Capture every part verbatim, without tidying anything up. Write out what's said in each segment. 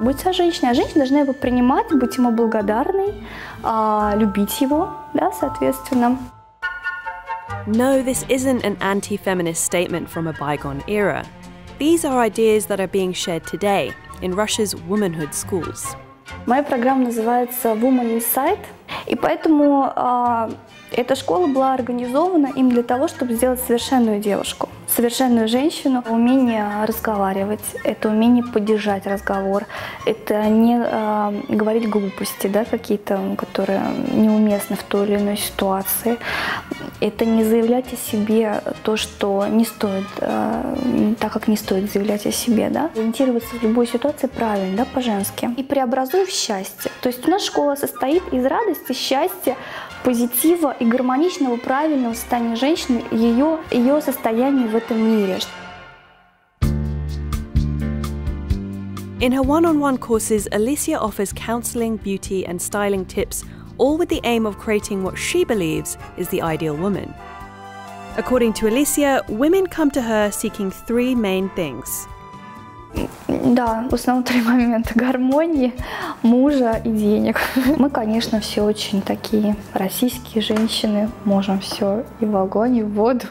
Будь со женщиной, а женщина должна его принимать, быть ему благодарной, любить его, да, соответственно. No, this isn't an anti-feminist statement from a bygone era. These are ideas that are being shared today in Russia's womanhood schools. Моя программа называется Woman Insight, и поэтому э, эта школа была организована им для того, чтобы сделать совершенную девушку, совершенную женщину. Умение разговаривать, это умение поддержать разговор, это не э, говорить глупости, да, какие-то, которые неуместны в той или иной ситуации. Это не заявлять о себе то, что не стоит, э, так как не стоит заявлять о себе, да. Ориентироваться в любой ситуации правильно, да, по-женски. И преобразуй в счастье. То есть у нас школа состоит из радости, счастья, позитива и гармоничного, правильного состояния женщины, ее, ее состояния в этом мире. In her one-on-one courses, Alicia offers counseling, beauty and styling tips, all with the aim of creating what she believes is the ideal woman. According to Alicia, women come to her seeking three main things. Да, в основном три момента: гармонии, мужа и денег. Мы, конечно, все очень такие российские женщины, можем все и в огонь, и в воду.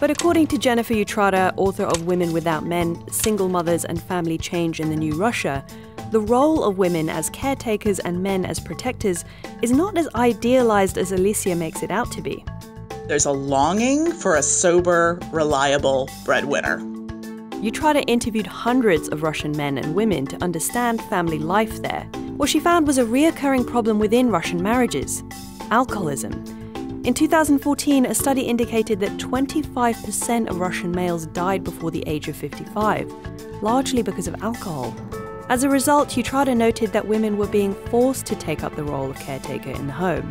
But according to Jennifer Utrata, author of Women Without Men: Single Mothers and Family Change in The New Russia, the role of women as caretakers and men as protectors is not as idealized as Alicia makes it out to be. There's a longing for a sober, reliable breadwinner. Utrata interviewed hundreds of Russian men and women to understand family life there. What she found was a reoccurring problem within Russian marriages: alcoholism. In two thousand fourteen, a study indicated that twenty-five percent of Russian males died before the age of fifty-five, largely because of alcohol. As a result, Utrata noted that women were being forced to take up the role of caretaker in the home.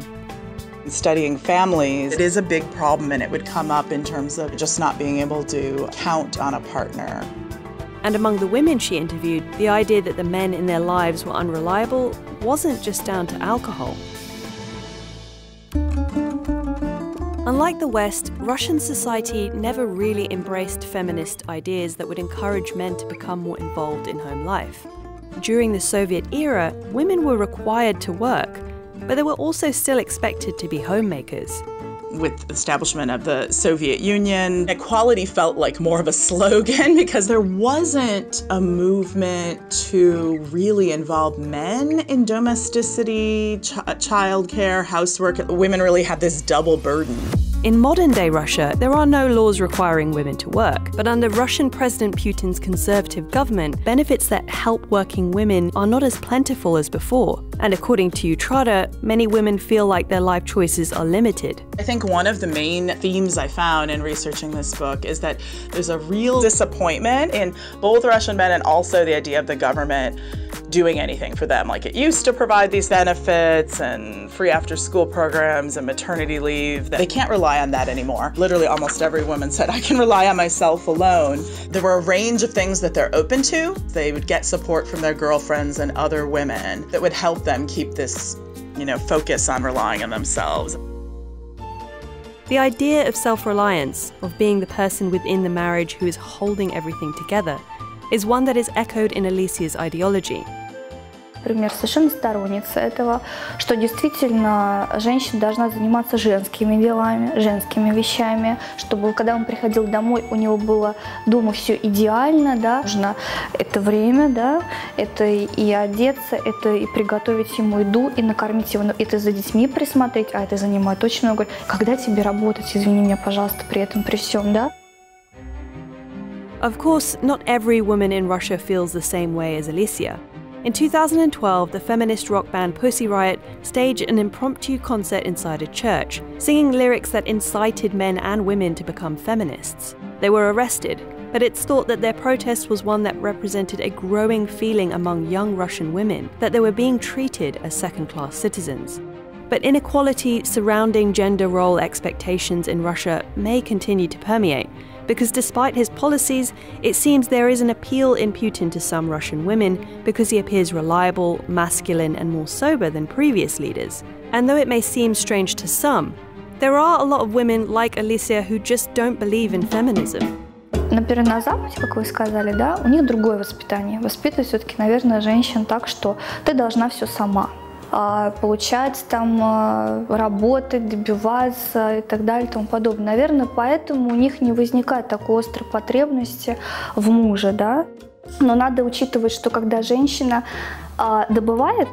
Studying families, it is a big problem, and it would come up in terms of just not being able to count on a partner. And among the women she interviewed, the idea that the men in their lives were unreliable wasn't just down to alcohol. Unlike the West, Russian society never really embraced feminist ideas that would encourage men to become more involved in home life. During the Soviet era, women were required to work, but they were also still expected to be homemakers. With the establishment of the Soviet Union, equality felt like more of a slogan because there wasn't a movement to really involve men in domesticity, ch childcare, housework. Women really had this double burden. In modern-day Russia, there are no laws requiring women to work, but under Russian President Putin's conservative government, benefits that help working women are not as plentiful as before. And according to Utrata, many women feel like their life choices are limited. I think one of the main themes I found in researching this book is that there's a real disappointment in both Russian men and also the idea of the government doing anything for them. Like, it used to provide these benefits and free after-school programs and maternity leave. They can't rely on that anymore. Literally almost every woman said, I can rely on myself alone. There were a range of things that they're open to. They would get support from their girlfriends and other women that would help them keep this, you know, focus on relying on themselves. The idea of self-reliance, of being the person within the marriage who is holding everything together, is one that is echoed in Alicia's ideology. Например, совершенно сторонница этого, что действительно женщина должна заниматься женскими делами, женскими вещами, чтобы когда он приходил домой, у него было дома все идеально, да, нужно это время, да, это и одеться, это и приготовить ему еду, и накормить его, это за детьми присмотреть, а это занимает очень много. Когда тебе работать, извини меня, пожалуйста, при этом, при всем, да? Of course, not every woman in Russia feels the same way as Alicia. In two thousand twelve, the feminist rock band Pussy Riot staged an impromptu concert inside a church, singing lyrics that incited men and women to become feminists. They were arrested, but it's thought that their protest was one that represented a growing feeling among young Russian women that they were being treated as second-class citizens. But inequality surrounding gender role expectations in Russia may continue to permeate, because despite his policies, it seems there is an appeal in Putin to some Russian women because he appears reliable, masculine, and more sober than previous leaders. And though it may seem strange to some, there are a lot of women like Alicia who just don't believe in feminism. например, на Западе, как вы сказали, да, у них другое воспитание. Воспитывают все-таки, наверное, женщин так, что ты должна все сама. Получать, там, работать, добиваться и так далее и тому подобное. Наверное, поэтому у них не возникает такой острой потребности в муже, да. Но надо учитывать, что когда женщина добывает,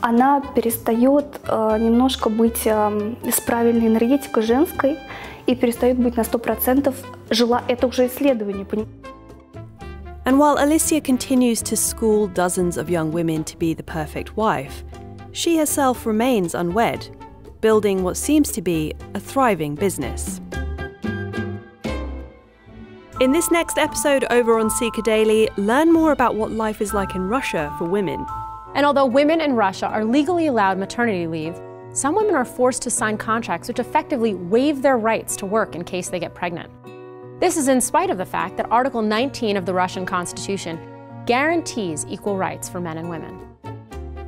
она перестает немножко быть с правильной энергетикой женской и перестает быть на сто процентов жила. Это уже исследование, понимаете? And while Alicia continues to school dozens of young women to be the perfect wife, she herself remains unwed, building what seems to be a thriving business. In this next episode over on Seeker Daily, learn more about what life is like in Russia for women. And although women in Russia are legally allowed maternity leave, some women are forced to sign contracts which effectively waive their rights to work in case they get pregnant. This is in spite of the fact that Article nineteen of the Russian Constitution guarantees equal rights for men and women.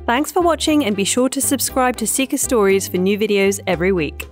Thanks for watching, and be sure to subscribe to Seeker Stories for new videos every week.